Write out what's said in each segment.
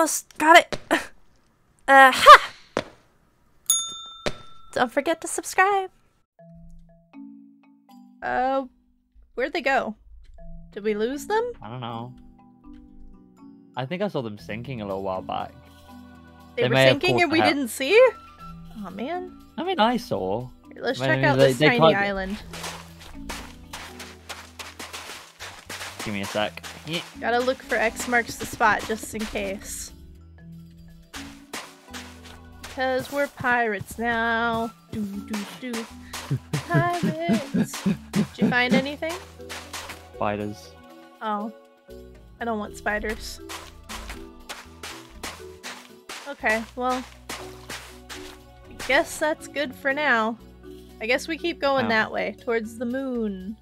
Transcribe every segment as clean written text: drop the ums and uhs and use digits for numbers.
almost got it. Ha! Don't forget to subscribe. Where'd they go? Did we lose them? I don't know. I think I saw them sinking a little while back. They were sinking and we didn't see? Oh man. I mean, I saw. Here, let's check out this tiny island. Give me a sec. Yeah. Gotta look for X marks the spot just in case. Because we're pirates now. Doo, doo, doo. Pirates. Did you find anything? Spiders. Oh. I don't want spiders. Okay, well. I guess that's good for now. I guess we keep going that way, towards the moon.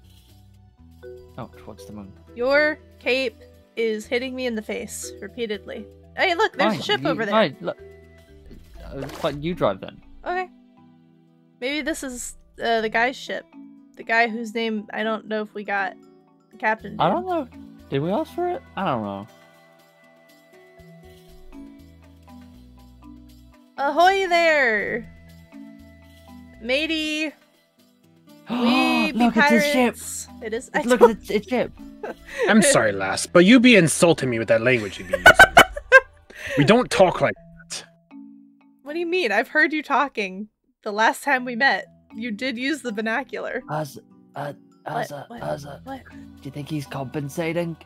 Oh, towards the moon. Your cape is hitting me in the face repeatedly. Hey, look, there's a ship over there. Right, look. You drive then. Okay. Maybe this is the guy's ship. The guy whose name I don't know if we got. The captain. I don't know. Did we ask for it? I don't know. Ahoy there! Matey! We be look pirates. At this ship. It is. Look at its ship. I'm sorry, lass, but you be insulting me with that language you be using. We don't talk like that. What do you mean? I've heard you talking. The last time we met, you did use the binocular. What? Do you think he's compensating?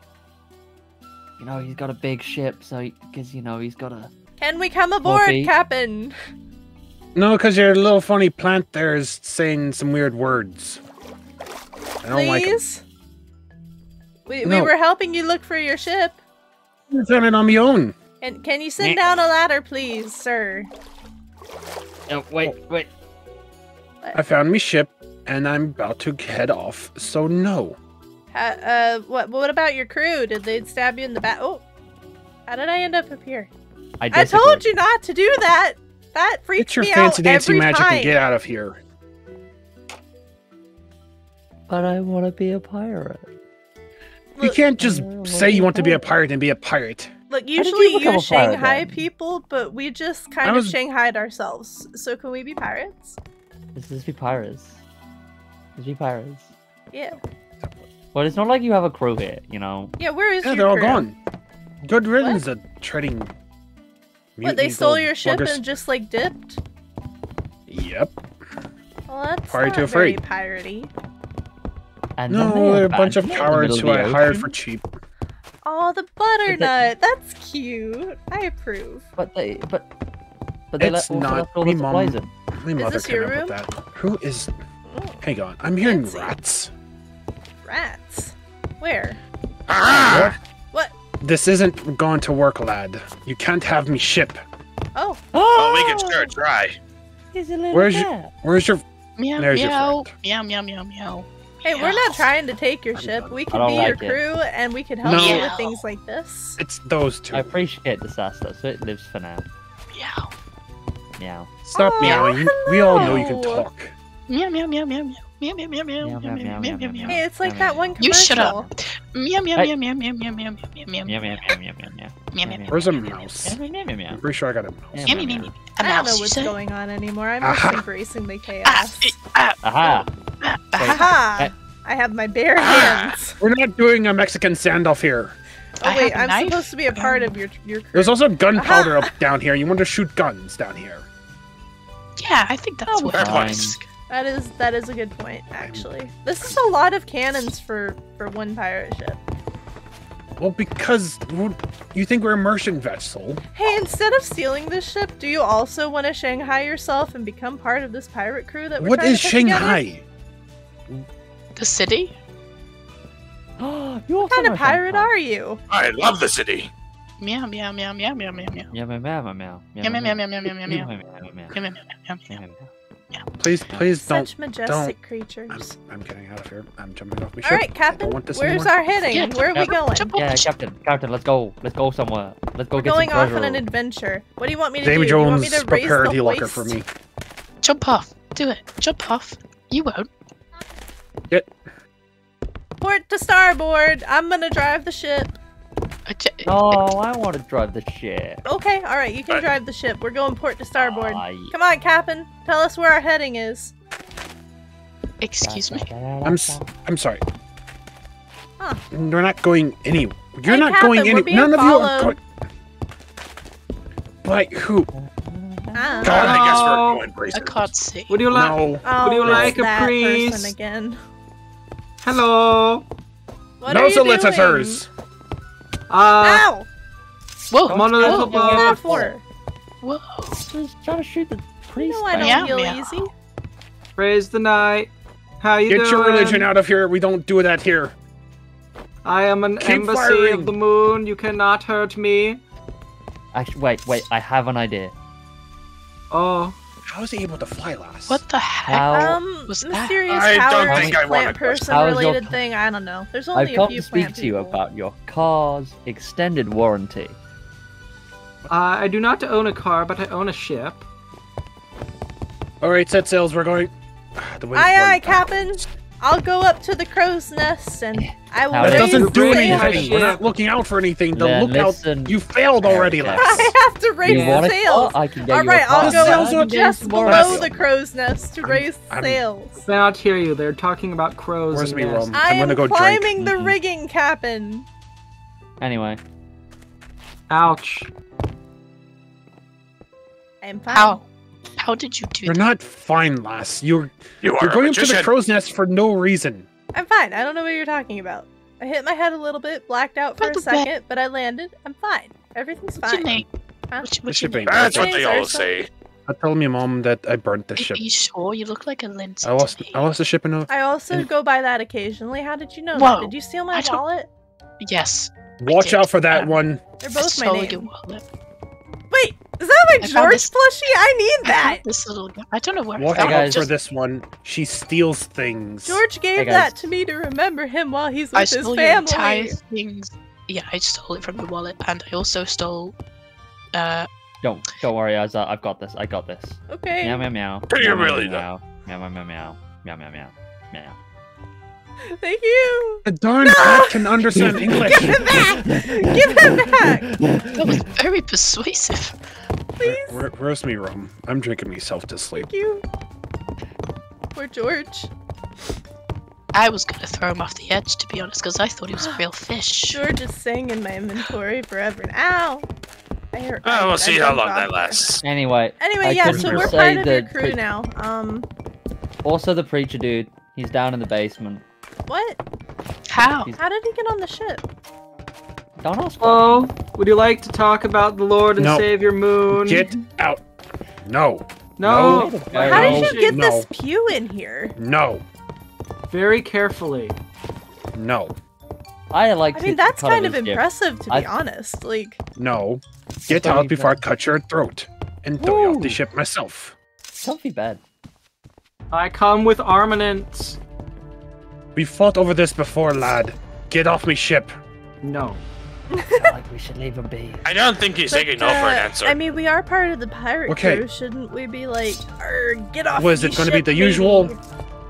You know, he's got a big ship, so because you know he's got a. Can we come aboard, Captain? No, because your little funny plant there is saying some weird words. I don't like it. We were helping you look for your ship. I'm doing it on my own. And can you send down a ladder, please, sir? No, wait. I found me ship, and I'm about to head off. So no. What about your crew? Did they stab you in the back? Oh, how did I end up up here? I told you not to do that. That freaks me out every time. It's your fancy dancy magic and get out of here. But I want to be a pirate. Look, you can't just say you want to be a pirate and be a pirate. Look, usually you Shanghai people, but we just kind of Shanghai'd ourselves. So can we be pirates? Let's just be pirates. Let's be pirates. Yeah. Well, it's not like you have a crew here, you know? Yeah, where is your crew? Yeah, they're all gone. Good riddance of trading... What, they stole your ship and just, like, dipped? Yep. Well, that's not very piratey. No, they're a bunch of cowards who I hired for cheap. Oh, the butternut! That's cute! I approve. But they let all the supplies in. Is this your room? Who is... Hang on, I'm hearing rats. Rats? Where? Ah! What? This isn't going to work, lad. You can't have me ship. Oh. Oh, we can sure try. Where's your... Meow, meow, meow, meow, meow, meow. Hey, we're not trying to take your ship. We can be your crew, and we can help you with things like this. It's those two. I appreciate the sass, though, so it lives for now. Meow. Meow. Stop meowing. We all know you can talk. Meow, meow, meow, meow, meow. Meow, meow, meow, meow, meow, meow, meow, meow, meow. Hey, it's like that one commercial. You shut up. Meow, meow, meow, meow, meow, meow, meow, meow, meow, meow, meow, meow. Where's a mouse? I'm pretty sure I got a mouse. I don't know what's going on anymore. I'm just embracing the chaos. Aha. Aha. I have my bare hands. We're not doing a Mexican standoff here. Oh wait, I'm supposed to be a part of your crew. There's also gunpowder up down here. You want to shoot guns down here. Yeah, I think that's what it was. That is a good point, actually. This is a lot of cannons for one pirate ship. Well, because you think we're a merchant vessel. Hey, instead of stealing this ship, do you also want to Shanghai yourself and become part of this pirate crew that we're trying to put Shanghai? Together? The city? What kind of pirate are you? I love the city. Meow meow meow meow meow meow meow. Meow meow meow meow meow meow meow meow meow meow meow meow meow meow meow meow meow. Please Such majestic creatures. I'm getting out of here. I'm jumping off my ship. All right, Captain. Where's our heading? Where are we going? Yeah, Captain. Let's go. Let's go somewhere. Let's go. We're going off on an adventure. What do you want me to do? You want me to raise the locker for me? Jump off. Do it. Jump off. You won't. Port to starboard. I'm gonna drive the ship. Oh, I want to drive the ship. Okay, alright, you can drive the ship. We're going port to starboard. Yeah. Come on, Captain. Tell us where our heading is. Excuse me. I'm sorry. Huh. We're not going anywhere. You're not going anywhere. None of you are going. Like who? God, I guess we're going places. I can't see. Would you like? No. Oh, would you like a priest? Again. Hello. What are you doing? Solicitors. Ow! Whoa! I'm on a little boat. Whoa! Just trying to shoot the priest. No, I don't feel easy. Praise the night. How you doing? Get your religion out of here. We don't do that here. I am an embassy of the moon. You cannot hurt me. Actually, wait. I have an idea. Oh. How is he able to fly last? What the heck? Was mysterious plant person related thing. I don't know. There's only a few plant people. I've come to speak to you about your car's extended warranty. I do not own a car, but I own a ship. All right, set sails. We're going. Aye, aye, Captain. I'll go up to the crow's nest and I will. That doesn't do anything. We're not looking out for anything. The lookout. You failed already, Lex. I have to raise sails. All right, I'll go up just below the crow's nest to raise sails. I cannot hear you. They're talking about crows. Where's me, Rom? I am climbing the rigging, Captain. Anyway. Ouch. I am fine. Ow. How did you do that? You're not fine, lass. You're going up to the crow's nest for no reason. I'm fine. I don't know what you're talking about. I hit my head a little bit, blacked out for a second, but I landed. I'm fine. Everything's fine. What's your name? That's what they all say. I told my mom that I burnt the ship. Are you sure? You look like a Lindsay. I lost the ship in a... I also go by that occasionally. How did you know that? Did you steal my wallet? Yes. Watch out for that one. They're both my name. Wait! Is that my George plushie? I need that! This little guy. I don't know where I got it. For this one, she steals things. George gave that to me to remember him while he's with his family. I stole your entire things. Yeah, I stole it from the wallet, and I also stole... Don't worry, Azza. I've got this. I got this. Okay. Meow, meow, meow. You're really dumb. Meow, meow, meow, meow. Meow, meow, meow. Meow. Thank you. The darn cat can understand English. Give it back! Give it back! That was very persuasive. Please. Roast me rum. I'm drinking myself to sleep. Thank you. Poor George. I was gonna throw him off the edge, to be honest, because I thought he was a real fish. George is staying in my inventory forever. Ow! We'll see how long that lasts. Anyway, yeah. So we're part of your crew now. Also, the preacher dude. He's down in the basement. What? How? How did he get on the ship? Don't ask. Oh, would you like to talk about the Lord and Savior Moon? Get out! No. No. How did you get this pew in here? No. Very carefully. No. I mean, that's kind of impressive, to be honest. Like. No. Get out before I cut your throat and throw you off the ship myself. Don't be bad. I come with armaments. We fought over this before, lad. Get off me ship. No. Like we should leave him be. I don't think he's taking no for an answer. I mean, we are part of the pirate crew. Shouldn't we be like, get off me ship? Was it going to be the usual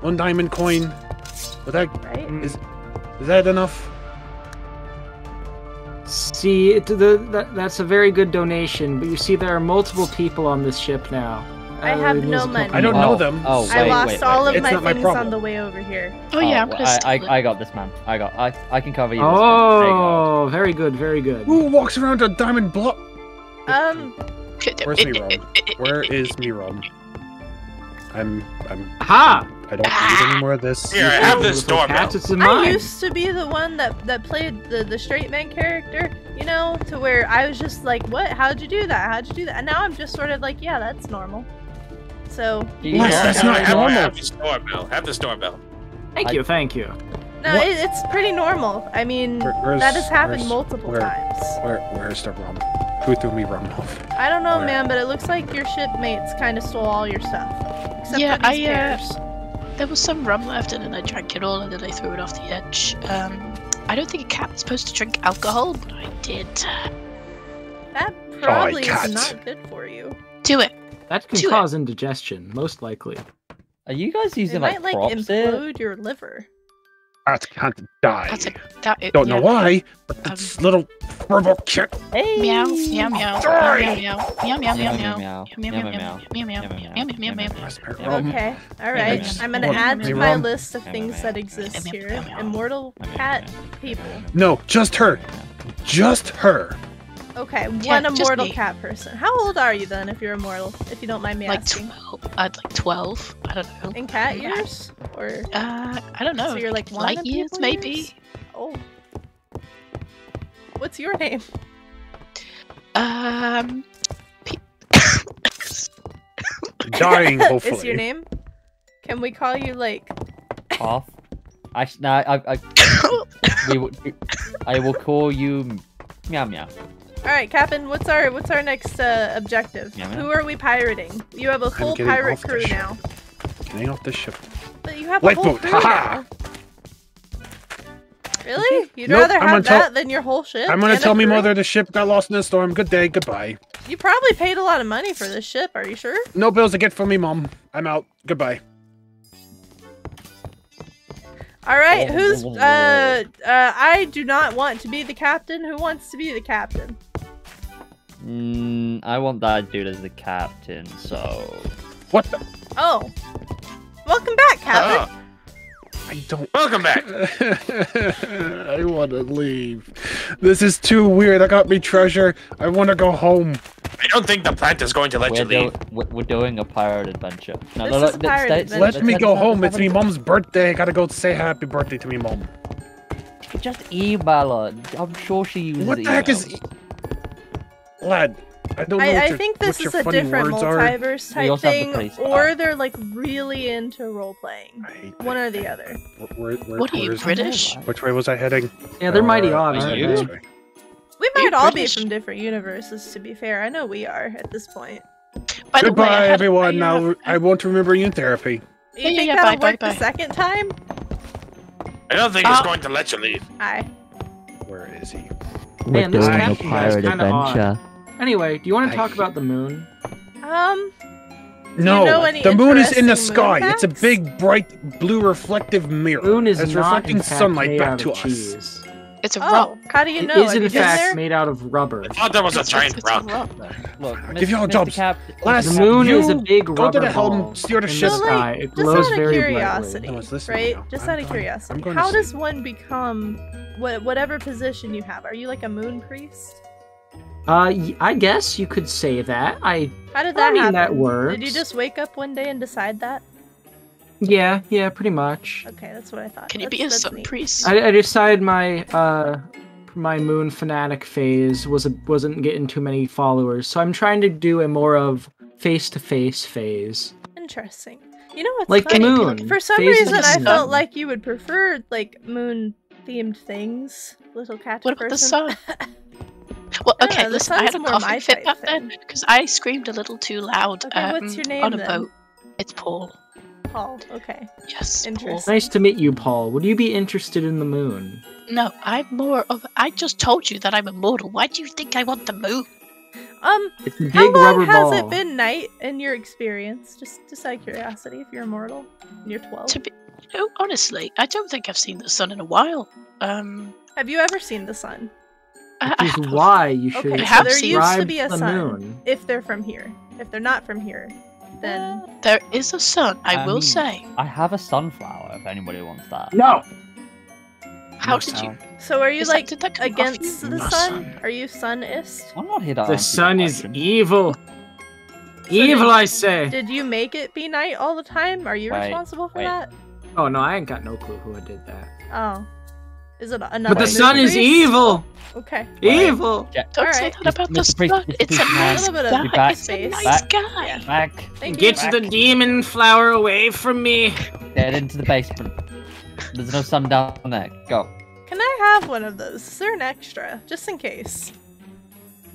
one diamond coin? Is that enough? See, that's a very good donation. But you see, there are multiple people on this ship now. I have no money. I don't know them. Oh, I lost all of my things on the way over here. Oh yeah, I'm gonna steal it. I got this, man. I can cover you. Oh, very good, very good. Who walks around a diamond block? Where's Mirom? Where is Mirom? Ha! I don't need any more of this. Here, I have this doorbell. I used to be the one that played the straight man character, you know, to where I was just like, what? How'd you do that? How'd you do that? And now I'm just sort of like, yeah, that's normal. So that's not normal. Have this doorbell. Thank you. No, it's pretty normal. I mean, that has happened multiple times. Where's the rum? Who threw me rum off? I don't know, man, but it looks like your shipmates kind of stole all your stuff. Except for these pears. There was some rum left in it, and I drank it all, and then I threw it off the edge. I don't think a cat's supposed to drink alcohol, but I did. That probably is not good for you. Do it. That can cause indigestion, most likely. Are you guys using props? It might implode your liver. Art can't die. Don't know why, but this little purple kid. Meow, meow, meow, meow, meow, meow, meow, meow, meow, meow, meow, meow, meow, meow. Okay, all right. I'm gonna add to my list of things that exist here. Immortal cat people. No, just her. Just her. Okay, one immortal cat person. How old are you then, if you're immortal? If you don't mind me asking. Like 12. I don't know. In cat years? Or I don't know. So you're like one light years, maybe. Oh. What's your name? Dying. Hopefully. Is your name? Can we call you like? Off. I will call you. Meow meow. All right, Captain. What's our next objective? Meow, meow. Who are we pirating? You have a whole pirate crew now. Getting off the ship. But you have a whole crew now. Really? You'd rather have that than your whole ship? I'm gonna tell me mother the ship got lost in the storm. Good day. Goodbye. You probably paid a lot of money for this ship. Are you sure? No bills to get for me, Mom. I'm out. Goodbye. All right. Who's? I do not want to be the captain. Who wants to be the captain? I want that dude as the captain. So. What? The? Oh. Welcome back, Captain. I don't. Welcome back. I want to leave. This is too weird. I got me treasure. I want to go home. I don't think the plant is going to let you leave. We're doing a pirate adventure. No, no, no, let me go home. It's me mom's birthday. I gotta go say happy birthday to me mom. Just email her. I'm sure she uses email. What the heck is e lad? I don't know. I think this is a different multiverse type thing, or they're like really into role playing. One or the other. What are you, British? Which way was I heading? Yeah, they're mighty odd. We might all be from different universes, to be fair. I know we are at this point. By Goodbye, the way, everyone. Now I won't remember you in therapy. You think that'll work the second time? I don't think he's going to let you leave. Hi. Where is he? Man, this captain is kind of odd. Anyway, do you want to talk about the moon? No, the moon is in the sky. Facts? It's a big, bright, blue, reflective mirror. The moon is not reflecting sunlight back to us. It's a rock. How do you know? It is in fact made out of rubber. I thought that was a giant rock. Look, I'll give you all jobs. The moon is a big rubber ball. Go to the helm, steer the ship. It glows very brightly. Right? Just out of curiosity. How does one become whatever position you have? Are you like a moon priest? I guess you could say that. How did that happen? That works. Did you just wake up one day and decide that? Yeah, pretty much. Okay, that's what I thought. Can you be a sub-priest? I decided my moon fanatic phase wasn't getting too many followers, so I'm trying to do a more of face-to-face phase. Interesting. You know what's like funny? The moon. For some reason, I felt like you would prefer like moon-themed things. Little cat person. What about the sun? Well, okay, listen, I had a coffee fit back then because I screamed a little too loud. Okay, what's your name on a boat? It's Paul. Paul. Okay. Yes. Paul. Nice to meet you, Paul. Would you be interested in the moon? No, I'm more of. I just told you that I'm immortal. Why do you think I want the moon? It's a big rubber ball. How long has it been night in your experience? Just out of curiosity, if you're immortal, and you're 12. Honestly, I don't think I've seen the sun in a while. Have you ever seen the sun? Which is why you should subscribe to the moon. There used to be a sun, if they're from here. If they're not from here, then... There is a sun, I will say. I have a sunflower, if anybody wants that. No! How did you... So are you, like, against the sun? Are you sunist? I'm not here to answer. The sun is evil. Evil, I say! Did you make it be night all the time? Are you responsible for that? Oh, no, I ain't got no clue who did that. Oh. Is it another but the sun is evil! Okay. Evil! Yeah. Don't say that about the sun! It's a little bit of It's a nice guy! Yeah. Get the demon flower away from me! Get into the basement. There's no sun down there. Go. Can I have one of those? Is there an extra? Just in case.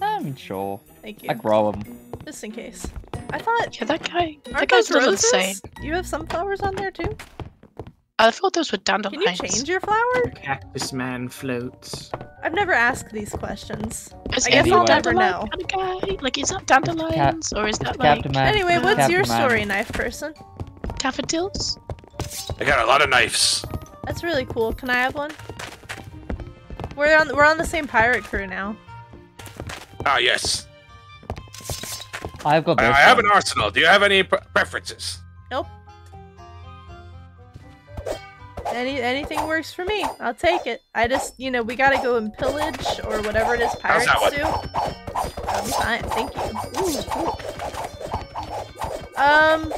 I'm sure. Thank you. I grow them. Just in case. I thought... Yeah, that guy's roses? Insane. You have sunflowers on there too? I thought those were dandelions. Can you change your flower? The cactus man floats. I've never asked these questions. I guess I'll never know. Like, is that dandelions or is that like? Anyway, what's your story, knife person? Daffodils. I got a lot of knives. That's really cool. Can I have one? We're on the same pirate crew now. Ah, yes. I've got. I have an arsenal. Do you have any preferences? Nope. Anything works for me. I'll take it. I just, you know, we gotta go and pillage or whatever it is pirates do. I'm fine. Thank you. Ooh, cool.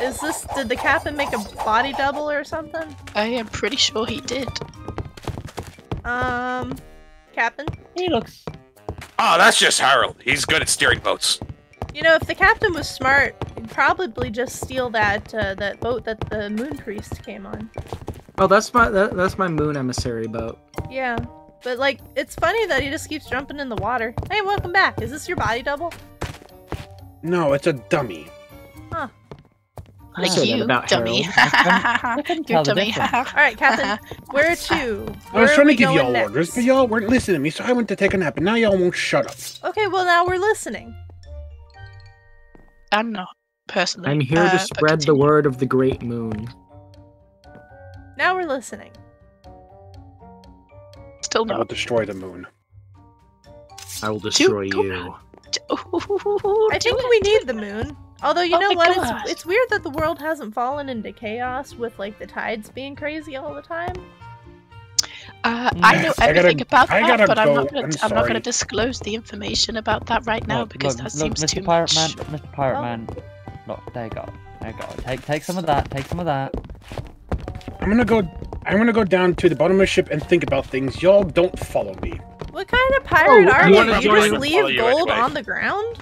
Is this? Did the captain make a body double or something? I am pretty sure he did. Captain? He looks. Oh, that's just Harold. He's good at steering boats. You know, if the captain was smart, he'd probably just steal that that boat that the moon priest came on. Oh, that's my that's my moon emissary boat. Yeah, but like, it's funny that he just keeps jumping in the water. Hey, welcome back. Is this your body double? No, it's a dummy. Huh. Like you, dummy. You dummy. Alright, Captain, where to? Where I was trying to give y'all orders, but y'all weren't listening to me, so I went to take a nap, and now y'all won't shut up. Okay, well, now we're listening. I'm not, personally. I'm here to spread the word of the Great Moon. Now we're listening. Still not. I will destroy the moon. I will destroy you. I think we need the moon. Although, you know what, it's weird that the world hasn't fallen into chaos with, like, the tides being crazy all the time. I know everything about that, but I'm not going to disclose the information about that right now, because that seems too much. Mr. Pirate Man, look, there you go. There you go. Take some of that, take some of that. I'm gonna go down to the bottom of the ship and think about things. Y'all don't follow me. What kind of pirate are you? You just leave gold on the ground?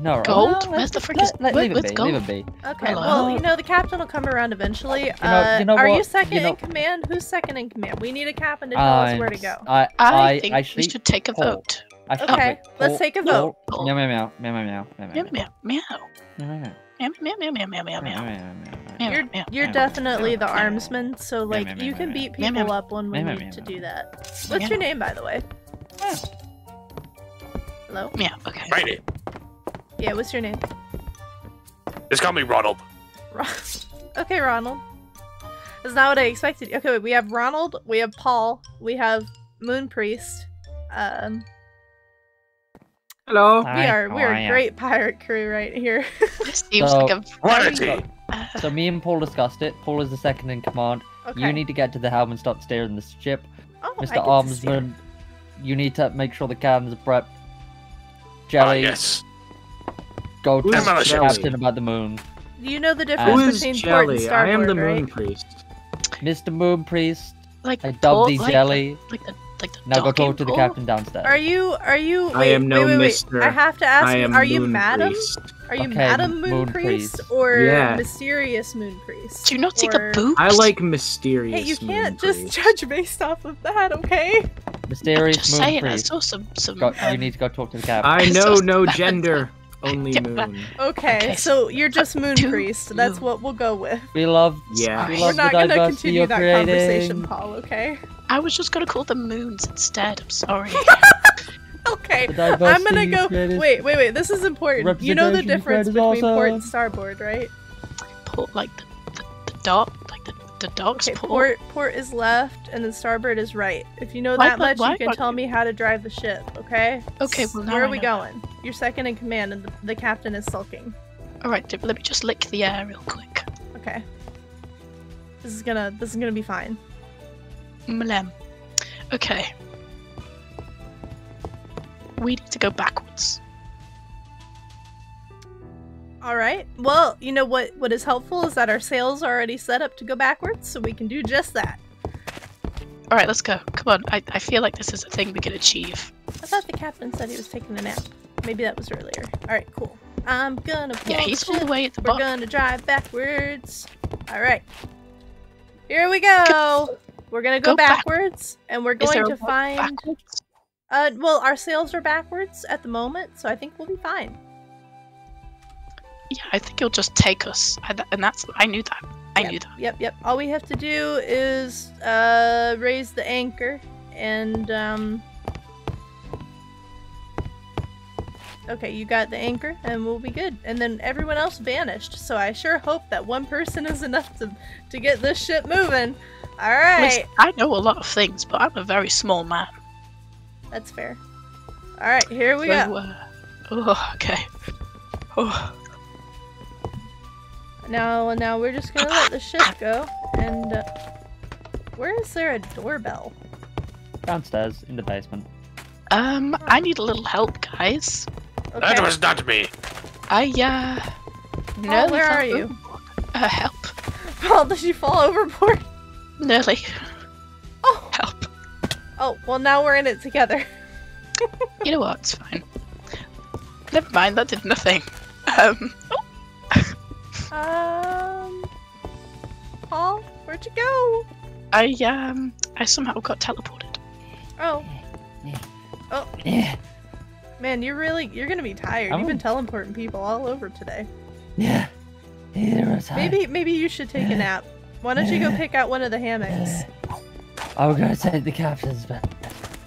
No, right. Gold? Where's the freaking Leave it be. Okay, well, you know, the captain will come around eventually. You know are you second in command? Who's second in command? We need a captain to tell us where to go. I think we should take a vote. Okay, let's take a vote. Meow meow meow meow meow meow meow meow meow meow meow meow meow meow. You're definitely the armsman, so like you can beat people up when we need to do that. What's your name, by the way? Hello? Yeah, okay. Write it. Yeah, what's your name? Just call me Ronald. Okay, Ronald. That's not what I expected. Okay, wait, we have Ronald, we have Paul, we have Moon Priest. Hello. We're a great pirate crew right here. This seems like a party. So me and Paul discussed it. Paul is the second in command. Okay. You need to get to the helm and start steering the ship. Oh, Mr. Armsman, you need to make sure the cannons are prepped. Jelly. Yes. Go to the captain about the moon. You know the difference between port and starboard, I am the moon priest. Mr. Moon Priest, like I dub thee Jelly. Now go talk to the captain downstairs. Are you? Wait, I am no mister. I have to ask you, are you madam? Priest. Are you madam moon priest or mysterious moon priest? Do you not take a boot? I like mysterious. Hey, you can't just judge based off of that, okay? Mysterious moon priest. I saw some. You need to go talk to the captain. I know no gender. Only moon. Okay, so you're just moon priest. That's what we'll go with. We love. Yeah. We're not gonna continue that conversation, Paul. Okay. I was just gonna call them moons instead. I'm sorry. Okay. I'm gonna go. Wait. This is important. You know the difference between port and starboard, right? Port, like the dot, like the dog's port. Port is left, and then starboard is right. If you know that much, you can tell me how to drive the ship. Okay. Okay. Well, where are we going? You're second in command, and the captain is sulking. Alright, let me just lick the air real quick. Okay. This is gonna be fine. Mlem. Okay. We need to go backwards. Alright. Well, you know what is helpful is that our sails are already set up to go backwards, so we can do just that. Alright, let's go. Come on, I feel like this is a thing we can achieve. I thought the captain said he was taking a nap. Maybe that was earlier. Alright, cool. I'm gonna pull he's all the way at the bottom. We're gonna drive backwards. Alright. Here we go! We're gonna go backwards, and we're going to find... Backwards? Well, our sails are backwards at the moment, so I think we'll be fine. Yeah, I think it'll just take us. And that's... I knew that. I knew that. Yep. All we have to do is raise the anchor, and... Okay, you got the anchor and we'll be good. And then everyone else vanished, so I sure hope that one person is enough to get this ship moving. Alright. Listen, I know a lot of things, but I'm a very small man. That's fair. Alright, here we go. Oh, okay. Oh. Now we're just gonna let the ship go, and where is there a doorbell? Downstairs, in the basement. I need a little help, guys. Okay. That was not me. Paul, where are you? Help. Paul, did you fall overboard? Nearly. Oh. Help. Oh, well now we're in it together. You know what, it's fine. Never mind, that did nothing. Paul, where'd you go? I somehow got teleported. Oh. Oh. Man, you're gonna be tired. You've been teleporting people all over today. Yeah. Maybe you should take a nap. Why don't you go pick out one of the hammocks? I'll go take the captain's bed.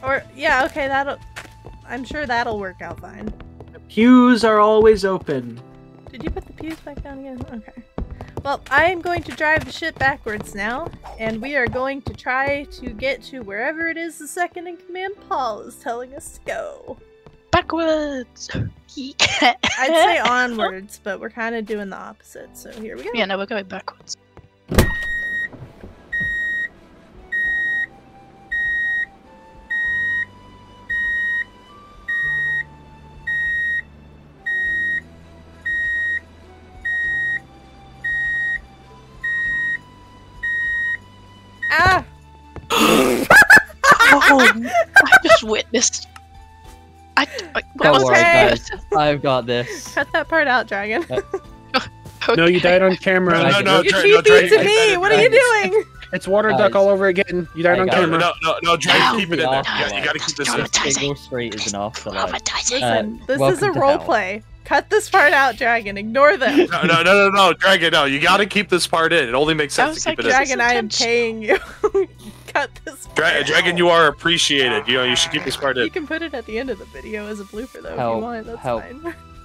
Or yeah, okay, I'm sure that'll work out fine. The pews are always open. Did you put the pews back down again? Okay. Well, I am going to drive the ship backwards now, and we are going to try to get to wherever it is the second in command Paul is telling us to go. Backwards! I'd say onwards, but we're kind of doing the opposite, so here we go. Yeah, no, we're going backwards. I just witnessed. Don't worry, guys. I've got this. Cut that part out, Dragon. Okay. No, you died on camera. No, you're cheating to me. What are you doing? It's water duck all over again. You died on camera. No, Dragon, keep it in there. You gotta keep this in. Single street is an afterlife. This is a role play. Cut this part out, Dragon. Ignore them. No, Dragon. No, you gotta keep this part in. It only makes sense to keep it in. Dragon, I am paying you. Cut this part. Dragon, you are appreciated. You know, you should keep this part in. You can put it at the end of the video as a blooper, though, if you want. That's fine.